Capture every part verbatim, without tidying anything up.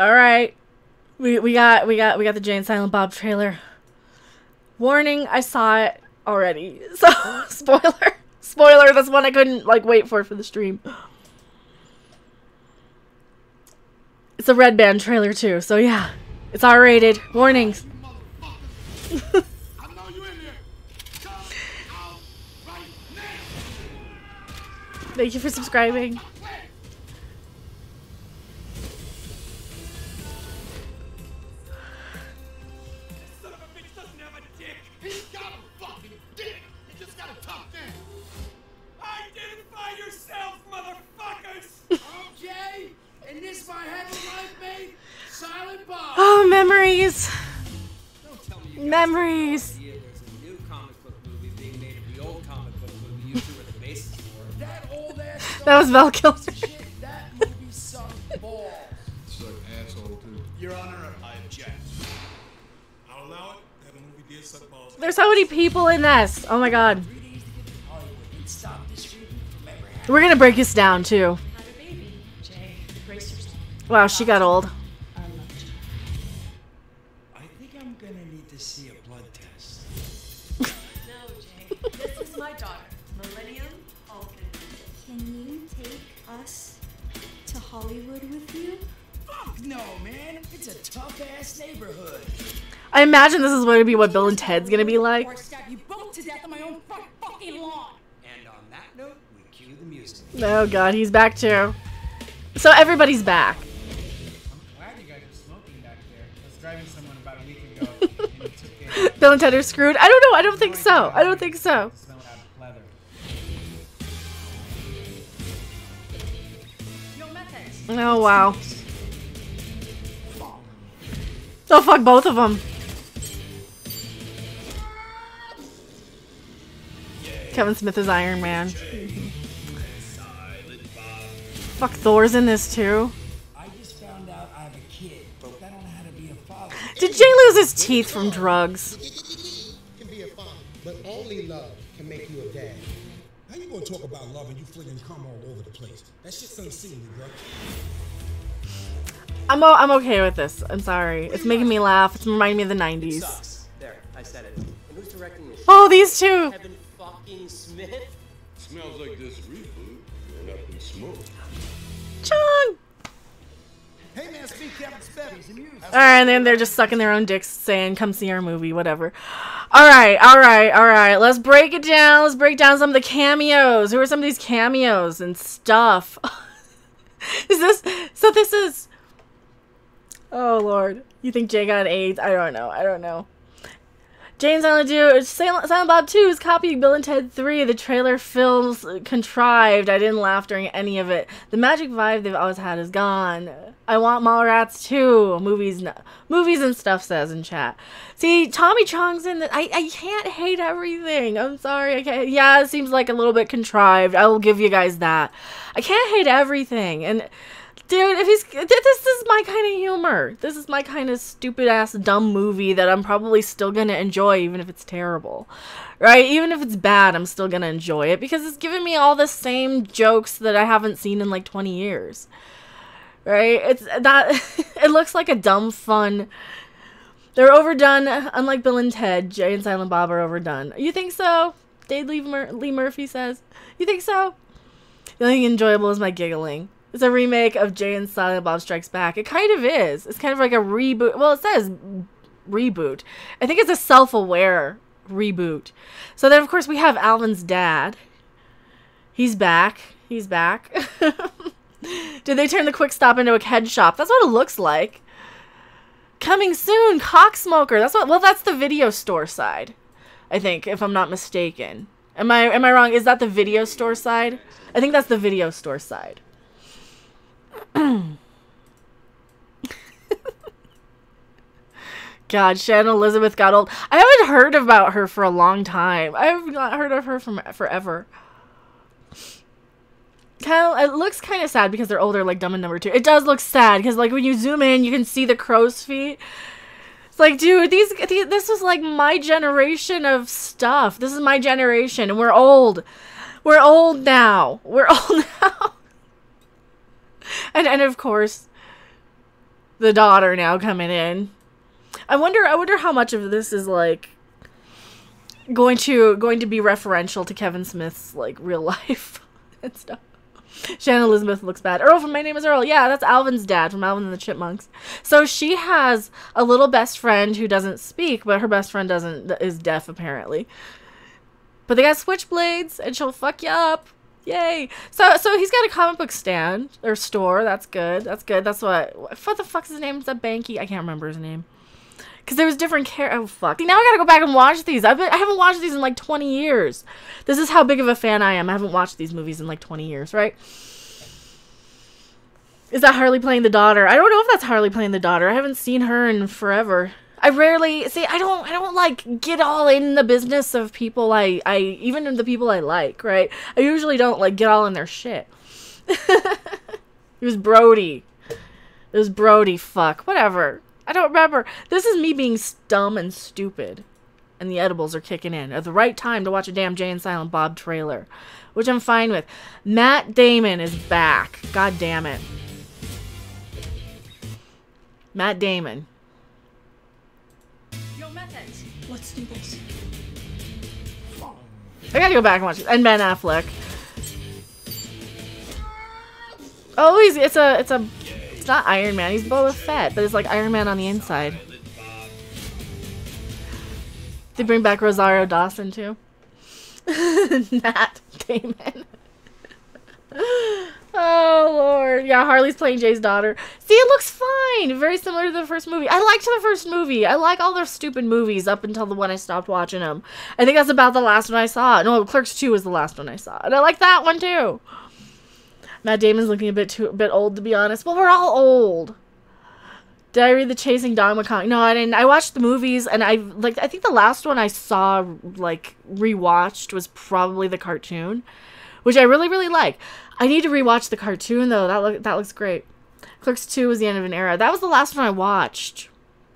All right, we we got we got we got the Jay and Silent Bob trailer. Warning, I saw it already. So spoiler, spoiler. That's one I couldn't like wait for for the stream. It's a red band trailer too, so yeah, it's R rated. Warnings. Thank you for subscribing. Oh, memories! Memories! There's a new comic book movie being made of the old comic book movie you two were the basis for. That old ass stuff. That was Val Kilmer. That movie sucked balls. Sucked asshole too. Your Honor, I object. I'll allow it. That movie did suck balls. There's so many people in this. Oh my god. We're gonna break this down too. Wow, she got old. Neighborhood. I imagine this is going to be what Bill and Ted's going to be like. Oh god, he's back too. So everybody's back. Bill and Ted are screwed? I don't know. I don't think so. I don't think so. Oh wow. Oh fuck, both of them. Yay. Kevin Smith is Iron Man. Fuck, Thor's in this too. I just found out I have a kid, but I don't know how to be a father. Did Jay lose his teeth from drugs? Can be a father, but only love can make you a dad. How you gonna talk about love and you flinging cum all over the place? That shit's unseemly, bro. I'm, o I'm okay with this. I'm sorry. It's making me laugh. It's reminding me of the nineties. There, I said it. And who's directing this? Oh, these two! Kevin fucking Smith? Smells like this reboot went up in smoke. Chong! Hey man, speak Kevin Smith. Alright, and then they're just sucking their own dicks saying, come see our movie, whatever. Alright, alright, alright. Let's break it down. Let's break down some of the cameos. Who are some of these cameos and stuff? Is this... So this is... Oh lord, you think Jay got AIDS? I don't know. I don't know. Jay and Silent Bob, Silent Bob Two is copying Bill and Ted Three. The trailer feels contrived. I didn't laugh during any of it. The magic vibe they've always had is gone. I want Mallrats Two movies, movies and stuff says in chat. See, Tommy Chong's in the. I I can't hate everything. I'm sorry. I can't. Yeah, it seems like a little bit contrived. I will give you guys that. I can't hate everything and. Dude, if he's this is my kind of humor. This is my kind of stupid ass dumb movie that I'm probably still gonna enjoy even if it's terrible, right? Even if it's bad, I'm still gonna enjoy it because it's giving me all the same jokes that I haven't seen in like twenty years, right? It's that it looks like a dumb fun. They're overdone, unlike Bill and Ted. Jay and Silent Bob are overdone. You think so? Dave Lee, Mur Lee Murphy says. You think so? The only thing enjoyable is my giggling. It's a remake of Jay and Silent Bob Strikes Back. It kind of is. It's kind of like a reboot. Well, it says reboot. I think it's a self-aware reboot. So then, of course, we have Alvin's dad. He's back. He's back. Did they turn the quick stop into a head shop? That's what it looks like. Coming soon, Cocksmoker. That's what. Well, that's the video store side, I think, if I'm not mistaken. Am I? Am I wrong? Is that the video store side? I think that's the video store side. God, Shannon Elizabeth got old. I haven't heard about her for a long time. I've not heard of her from forever. Kind of, it looks kind of sad because they're older, like Dumb and Dumber Two. It does look sad because, like, when you zoom in, you can see the crow's feet. It's like, dude, these, these this was like my generation of stuff. This is my generation, and we're old. We're old now. We're old now. And, and of course, the daughter now coming in. I wonder I wonder how much of this is like going to going to be referential to Kevin Smith's like real life and stuff. Shannon Elizabeth looks bad. Earl from My Name Is Earl. Yeah, that's Alvin's dad from Alvin and the Chipmunks. So she has a little best friend who doesn't speak, but her best friend doesn't is deaf apparently. But they got switchblades and she'll fuck you up. Yay. So so he's got a comic book stand or store. That's good. That's good. That's what what the fuck's his name? Is that Banky? I can't remember his name. Because there was different care. Oh, fuck. See, now I gotta go back and watch these. I've been, I haven't watched these in like twenty years. This is how big of a fan I am. I haven't watched these movies in like twenty years, right? Is that Harley playing the daughter? I don't know if that's Harley playing the daughter. I haven't seen her in forever. I rarely, see, I don't, I don't like get all in the business of people I, I, even the people I like, right? I usually don't like get all in their shit. It was Brody. It was Brody, fuck. Whatever. I don't remember. This is me being dumb and stupid. And the edibles are kicking in at the right time to watch a damn Jay and Silent Bob trailer, which I'm fine with. Matt Damon is back. God damn it. Matt Damon. Your methods. Let's do this. I gotta go back and watch it. And Ben Affleck. Oh, he's, it's a, it's a, it's not Iron Man, he's Boba Fett, but it's like Iron Man on the inside. They bring back Rosario Dawson too. Matt Damon. Oh lord. Yeah, Harley's playing Jay's daughter. See, it looks fine. Very similar to the first movie. I liked the first movie. I like all their stupid movies up until the one I stopped watching them. I think that's about the last one I saw. No, Clerks Two was the last one I saw. And I like that one too. Matt Damon's looking a bit too a bit old, to be honest. Well, we're all old. Did I read The Chasing Don McConkey? No, I didn't. I watched the movies, and I like. I think the last one I saw, like, rewatched was probably the cartoon, which I really, really like. I need to rewatch the cartoon though. That look that looks great. Clerks Two was the end of an era. That was the last one I watched,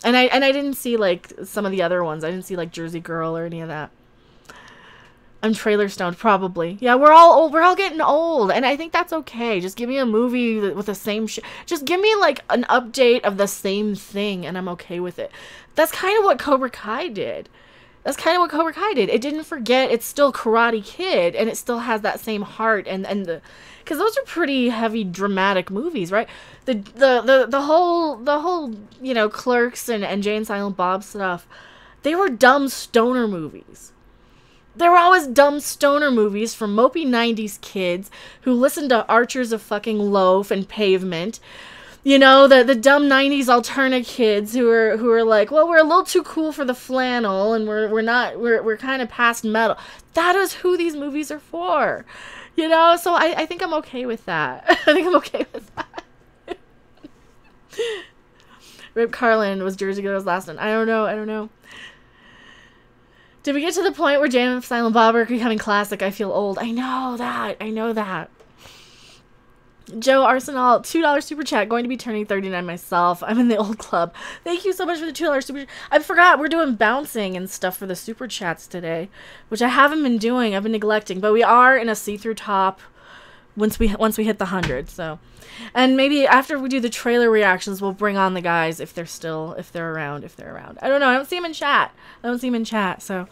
and I and I didn't see like some of the other ones. I didn't see like Jersey Girl or any of that. I'm trailer stoned, probably. Yeah, we're all old. We're all getting old, and I think that's okay. Just give me a movie with the same shit. Just give me like an update of the same thing, and I'm okay with it. That's kind of what Cobra Kai did. That's kind of what Cobra Kai did. It didn't forget. It's still Karate Kid, and it still has that same heart and and the, because those are pretty heavy dramatic movies, right? The the the the whole the whole you know Clerks and and Jay and Silent Bob stuff, they were dumb stoner movies. There were always dumb stoner movies from mopey nineties kids who listened to Archers of fucking Loaf and Pavement. You know, the the dumb nineties alterna kids who are who are like, well, we're a little too cool for the flannel and we're we're not we're we're kind of past metal. That is who these movies are for. You know, so I I think I'm okay with that. I think I'm okay with that. Rip Carlin was Jersey Girl's last one. I don't know. I don't know. Did we get to the point where Jay and Silent Bob are becoming classic? I feel old. I know that. I know that. Joe Arsenal, two dollar super chat. Going to be turning thirty-nine myself. I'm in the old club. Thank you so much for the two dollar super chat. I forgot we're doing bouncing and stuff for the super chats today, which I haven't been doing. I've been neglecting, but we are in a see-through top once we once we hit the hundred. So, and maybe after we do the trailer reactions, we'll bring on the guys if they're still if they're around if they're around. I don't know. I don't see them in chat. I don't see them in chat. So,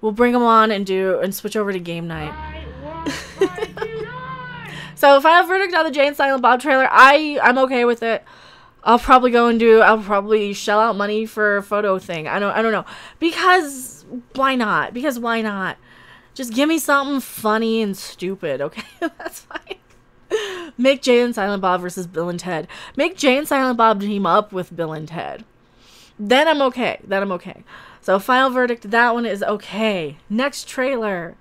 we'll bring them on and do and switch over to game night. So, final verdict on the Jay and Silent Bob trailer. I I'm okay with it. I'll probably go and do. I'll probably shell out money for a photo thing. I don't I don't know because why not? Because why not? Just give me something funny and stupid, okay? That's fine. Make Jay and Silent Bob versus Bill and Ted. Make Jay and Silent Bob team up with Bill and Ted. Then I'm okay. Then I'm okay. So final verdict, that one is okay. Next trailer.